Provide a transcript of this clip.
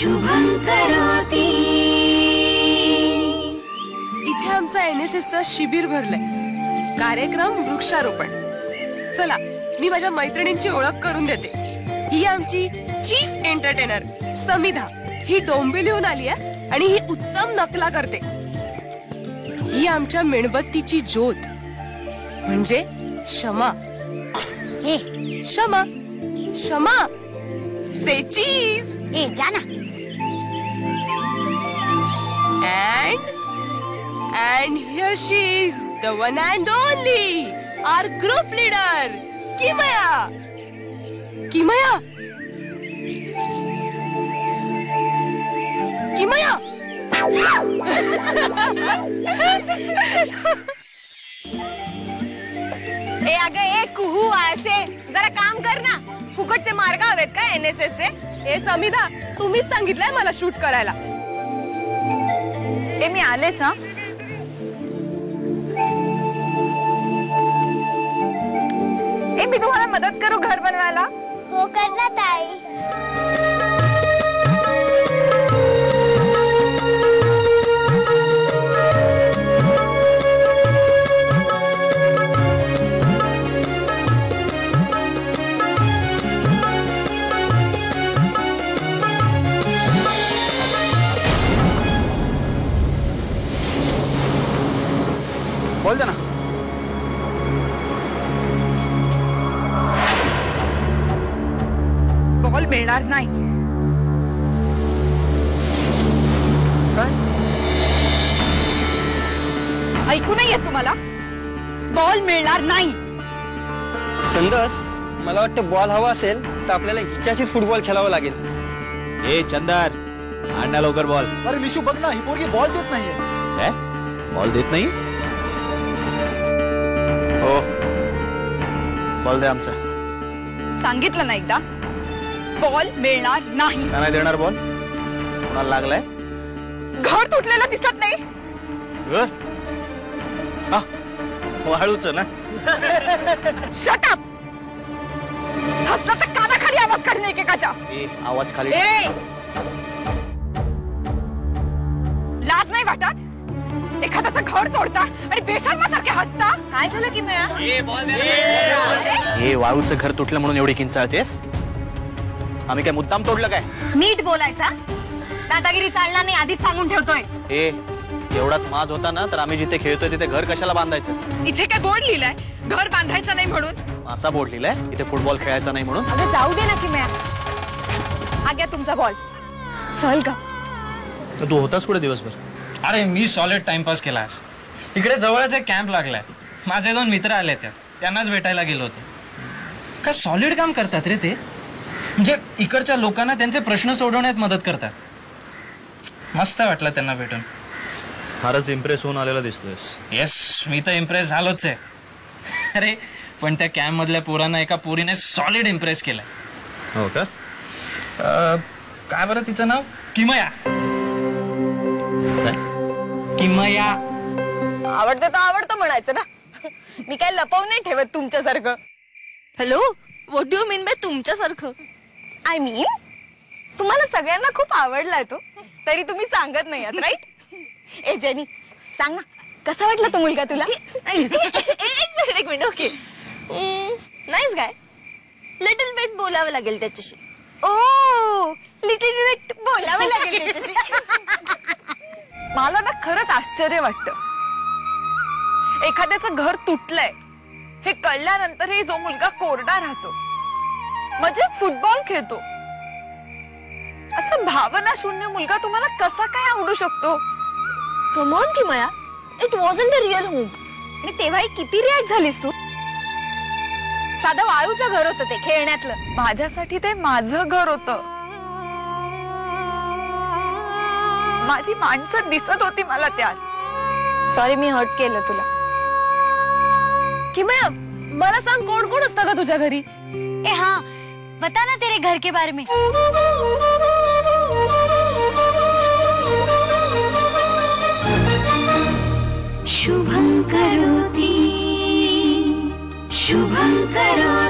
शुभम करोति. इथे आमचा NSSचा शिबिर भरलाय. कार्यक्रम वृक्षारोपण. चला मी माझ्या मैत्रिणींची ओळख करून देते. ही आमची चीफ एंटरटेनर समिधा. ही डोंबी लिहून आली आहे आणि ही उत्तम नकला करते. ही आमच्या मेणबत्तीची ज्योत म्हणजे क्षमा. हे क्षमा क्षमा से चीज. ए जाना. And here she is, the one and only, our group leader, Kimaya. Kimaya. Kimaya. ए अगे ए कुहू आशे जरा काम कर ना. फुकट से मार्ग हवेत का NSS से. ए समिधा तुम्हीच सांगितलंय मला शूट करायला. ए मी आलेच. हा ए मी तुम्हाला मदत करू घर बनवायला. हो करना ताई. बोल देना. बॉल मिळणार नाही काय? ऐकू नाही येत तुम्हाला? बॉल मिळणार नाही. चंदर मला वाटतं बॉल हवा असेल तर आपल्याला हिच्याशीच फुटबॉल खेळावं लागेल. ए चंदर आण ना लवकर बॉल. अरे निशू बघ ना ही पोरगी बॉल देत नाहीये. काय बॉल देत नाही? हो बॉल दे आमचा. सांगितलं ना एकदा बॉल मिळणार नाही. नाही देणार बॉल. कोणाला लागलाय? घर तुटलेलं दिसत नाही. घर हा वाळूच ना. Shut up. हसलं तर कानाखाली आवाज काढणे एकेकाचा. ए आवाज खाली. ए लाज नाही वाटत? एखाद्याचं घर तोडता आणि बेशर्मासारखे हसता. काय झालं की मया? हे वाळूचं घर तुटलं म्हणून एवढी किंचाळतेस? आम्ही काय मुद्दाम तोडलं काय? नीट बोलायचा. दादागिरी चालणार नाही आधीच सांगून ठेवतोय. हे एवढाच माज होता ना तर आम्ही जिथे खेळतोय तिथे घर कशाला बांधायचं? इथे काय बोर्ड लिहिलाय घर बांधायचं नाही म्हणून? असा बोर्ड लिहिलाय इथे फुटबॉल खेळायचा नाही म्हणून. अगं जाऊ दे ना की मया. हा घ्या तुमचा बॉल. चल ग. तू होतास कुठे दिवसभर? अरे मी सॉलिड टाइमपास केला. इकडे जवळच एक कॅम्प लागलाय. माझे दोन मित्र आले त्यात त्यांनाच भेटायला गेलो होतो. काय सॉलिड काम करतात रे ते. म्हणजे इकडच्या लोकांना त्यांचे प्रश्न सोडवण्यात मदत करतात. मस्त वाटलं त्यांना भेटून. फारच इम्प्रेस होऊन आलेला दिसतोयस. येस मी तर इम्प्रेस झालोच आहे. अरे पण त्या कॅम्प मधल्या पोरांना एका पोरीने सॉलिड इम्प्रेस केलाय. हो का? काय बरं तिचं नाव? किमया. किमया आवडतं तर आवडतं म्हणायचं ना. मी काय लपवून नाही ठेवत तुमच्यासारखं. Hello what do you mean by तुमच्यासारखं? आय मीन तुम्हाला सगळ्यांना खूप आवडलाय तो तरी तुम्ही सांगत नाही आहात राईट. ए जेनी सांग ना कसा वाटला तो मुलगा तुला? एक minute. Okay nice guy. Little bit बोलावं लागेल त्याच्याशी. ओ लिटल बिट बोलावं लागेल त्याच्याशी. मला ना खरंच आश्चर्य वाटतं. एखाद्याचं घर तुटलंय हे कळल्यानंतरही जो मुलगा कोरडा राहतो म्हणजे फुटबॉल खेळतो असं भावनाशून्य मुलगा तुम्हाला कसा काय आवडू शकतो? Come on Kimaya it wasn't a real home. आणि तेव्हाही किती रिॲक्ट झालीस तू. साधं वाळूचं घर होतं ते खेळण्यातलं. माझ्यासाठी ते माझं घर होतं. माझी माणसं दिसत होती मला त्यात. सॉरी मी हर्ट केलं तुला. किमया मला सांग कोण कोण असतं का तुझ्या घरी? ए हाँ बता ना तेरे घर के बारे में. शुभम करोति शुभम करोति.